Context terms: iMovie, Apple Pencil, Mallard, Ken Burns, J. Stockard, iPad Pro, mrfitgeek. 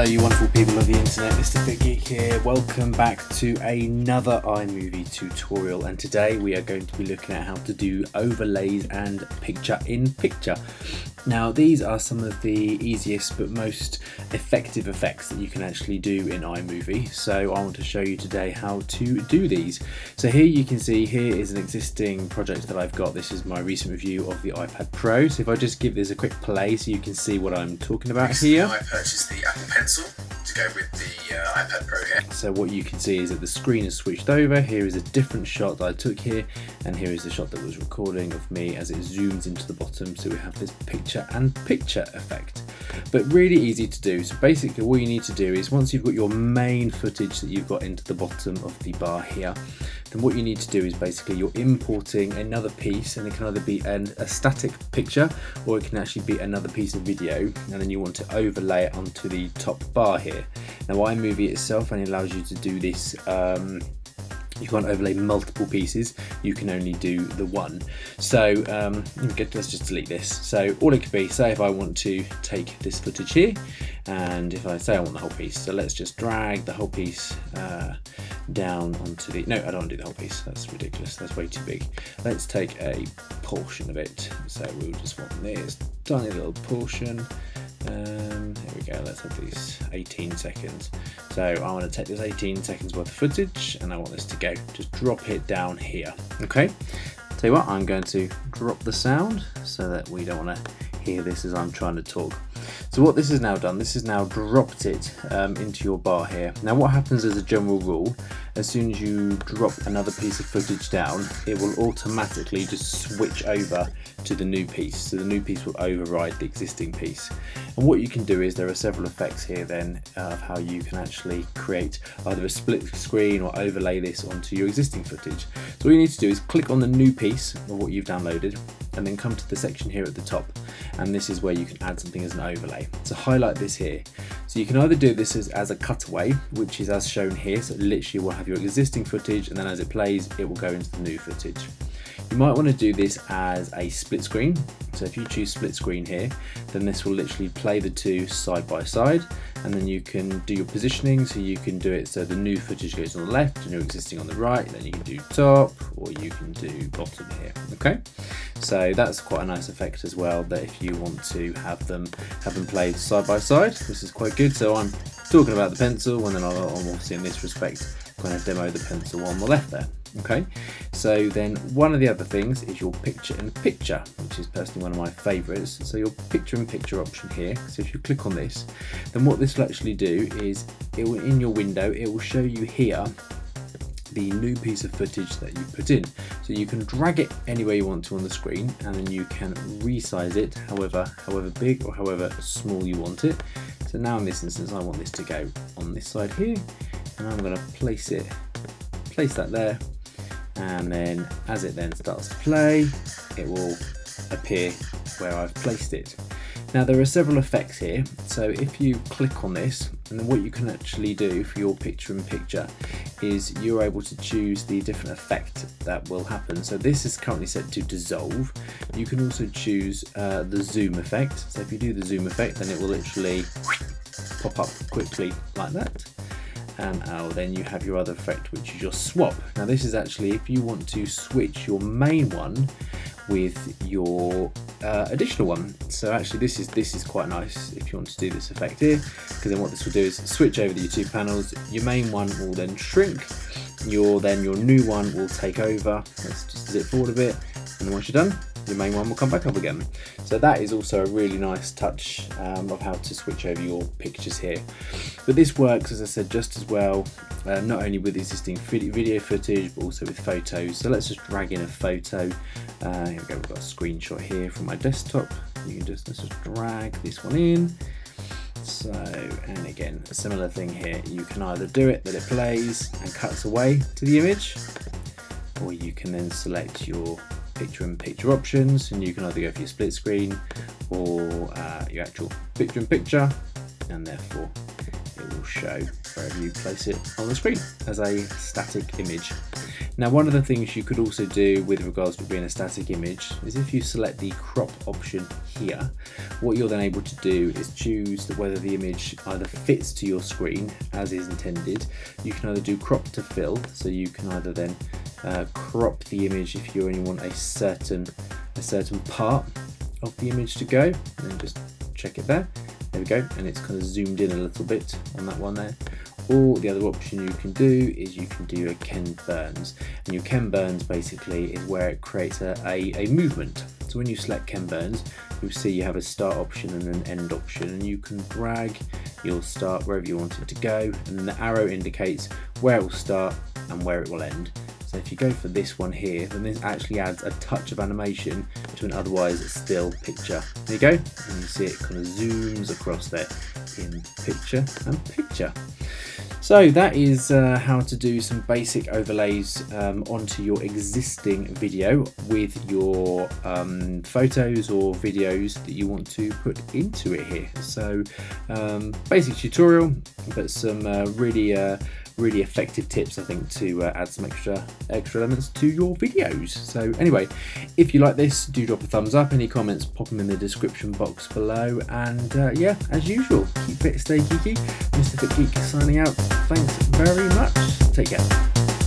Hello you wonderful people of the internet, Mr. Thick Geek here. Welcome back to another iMovie tutorial, and today we are going to be looking at how to do overlays and picture-in-picture. Now these are some of the easiest but most effective effects that you can actually do in iMovie, so I want to show you today how to do these. So here you can see, here is an existing project that I've got. This is my recent review of the iPad Pro, so if I just give this a quick play so you can see what I'm talking about here. I purchased the Apple Pencil to go with the iPad Pro here. So what you can see is that the screen is switched over. Here is a different shot that I took here, and here is the shot that was recording of me as it zooms into the bottom, so we have this picture and picture effect. But really easy to do. So basically all you need to do is, once you've got your main footage that you've got into the bottom of the bar here, then what you need to do is basically you're importing another piece, and it can either be a static picture or it can actually be another piece of video, and then you want to overlay it onto the top bar here. Now iMovie itself only allows you to do this, you can't overlay multiple pieces, you can only do the one. So let's just delete this. So all it could be, say if I want to take this footage here, and if I say I want the whole piece, so let's just drag the whole piece down onto the, no, I don't want to do the whole piece, that's ridiculous, that's way too big. Let's take a portion of it, so we'll just want this tiny little portion. Here we go, let's have these 18 seconds. So I want to take this 18 seconds worth of footage, and I want this to go, just drop it down here. Okay, tell you what, I'm going to drop the sound so that we don't want to hear this as I'm trying to talk. So what this has now done, this has now dropped it into your bar here. Now what happens as a general rule, as soon as you drop another piece of footage down, it will automatically just switch over to the new piece. So the new piece will override the existing piece. And what you can do is, there are several effects here then of how you can actually create either a split screen or overlay this onto your existing footage. So all you need to do is click on the new piece of what you've downloaded, and then come to the section here at the top, and this is where you can add something as an overlay. So highlight this here. So you can either do this as a cutaway, which is as shown here, so it literally will have your existing footage, and then as it plays, it will go into the new footage. You might want to do this as a split screen. So if you choose split screen here, then this will literally play the two side by side, and then you can do your positioning, so you can do it so the new footage goes on the left and your existing on the right, then you can do top or you can do bottom here, okay? So that's quite a nice effect as well, that if you want to have them played side by side, this is quite good. So I'm talking about the pencil, and then I'm obviously in this respect going to demo the pencil on the left there. Okay, so then one of the other things is your picture-in-picture, which is personally one of my favourites. So your picture-in-picture option here, so if you click on this, then what this will actually do is, it will, in your window, it will show you here the new piece of footage that you put in. So you can drag it anywhere you want to on the screen, and then you can resize it however big or however small you want it. So now in this instance, I want this to go on this side here, and I'm going to place that there. And then as it then starts to play, it will appear where I've placed it. Now there are several effects here, so if you click on this, and then what you can actually do for your picture-in-picture is you're able to choose the different effect that will happen. So this is currently set to dissolve. You can also choose the zoom effect. So if you do the zoom effect, then it will literally pop up quickly like that. And then you have your other effect, which you just swap. Now this is actually if you want to switch your main one with your additional one. So actually this is quite nice if you want to do this effect here, because then what this will do is switch over your two panels. Your main one will then shrink, your new one will take over. Let's just zip forward a bit, and once you're done, the main one will come back up again. So that is also a really nice touch of how to switch over your pictures here. But this works, as I said, just as well, not only with existing video footage, but also with photos. So let's just drag in a photo. Here we go, we've got a screenshot here from my desktop. You can just, let's just drag this one in. So, and again, a similar thing here. You can either do it that it plays and cuts away to the image, or you can then select your picture-in-picture options, and you can either go for your split screen or your actual picture-in-picture, and therefore it will show wherever you place it on the screen as a static image. Now, one of the things you could also do with regards to being a static image is if you select the crop option here, what you're then able to do is choose whether the image either fits to your screen as is intended. You can either do crop to fill, so you can either then crop the image if you only want a certain part of the image to go, and then just check it there. There we go, and it's kind of zoomed in a little bit on that one there. Or the other option you can do is you can do a Ken Burns, and your Ken Burns basically is where it creates a movement. So when you select Ken Burns, you'll see you have a start option and an end option, and you can drag your start wherever you want it to go, and the arrow indicates where it will start and where it will end. So if you go for this one here, then this actually adds a touch of animation to an otherwise still picture. There you go, and you see it kind of zooms across there in picture and picture. So that is how to do some basic overlays onto your existing video with your photos or videos that you want to put into it here. So basic tutorial, but some really effective tips, I think, to add some extra elements to your videos. So anyway, if you like this, do drop a thumbs up. Any comments, pop them in the description box below. And yeah, as usual, keep fit, stay geeky. Mr. Fit Geek signing out. Thanks very much. Take care.